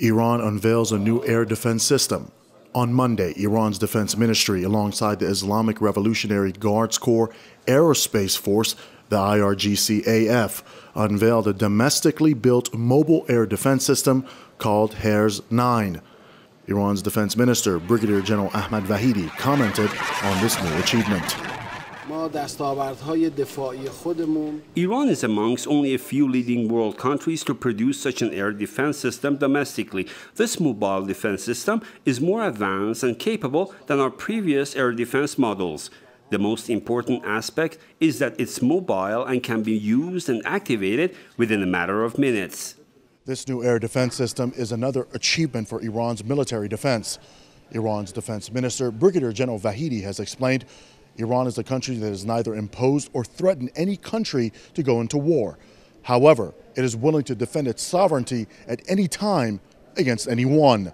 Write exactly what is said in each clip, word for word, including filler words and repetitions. Iran unveils a new air defense system. On Monday, Iran's defense ministry, alongside the Islamic Revolutionary Guards Corps Aerospace Force, the I R G C A F, unveiled a domestically built mobile air defense system called Herz nine. Iran's defense minister, Brigadier General Ahmad Vahidi, commented on this new achievement. Iran is amongst only a few leading world countries to produce such an air defense system domestically. This mobile defense system is more advanced and capable than our previous air defense models. The most important aspect is that it's mobile and can be used and activated within a matter of minutes. This new air defense system is another achievement for Iran's military defense. Iran's defense minister, Brigadier General Vahidi, has explained Iran is a country that has neither imposed or threatened any country to go into war. However, it is willing to defend its sovereignty at any time against anyone.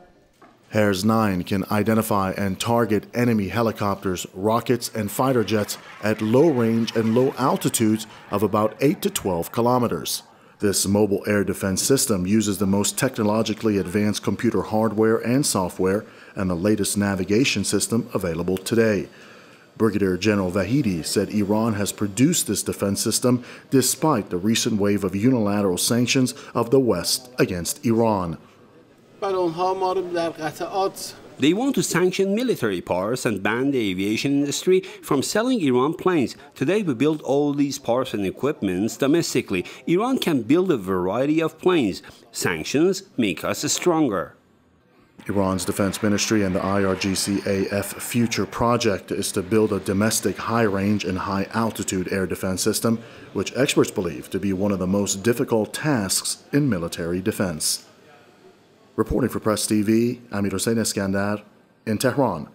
Herz nine can identify and target enemy helicopters, rockets, and fighter jets at low range and low altitudes of about eight to twelve kilometers. This mobile air defense system uses the most technologically advanced computer hardware and software and the latest navigation system available today. Brigadier General Vahidi said Iran has produced this defense system despite the recent wave of unilateral sanctions of the West against Iran. They want to sanction military parts and ban the aviation industry from selling Iran planes. Today we build all these parts and equipments domestically. Iran can build a variety of planes. Sanctions make us stronger. Iran's Defense Ministry and the I R G C A F Future Project is to build a domestic high-range and high-altitude air defense system, which experts believe to be one of the most difficult tasks in military defense. Reporting for Press T V, Amir Hossein Eskandar in Tehran.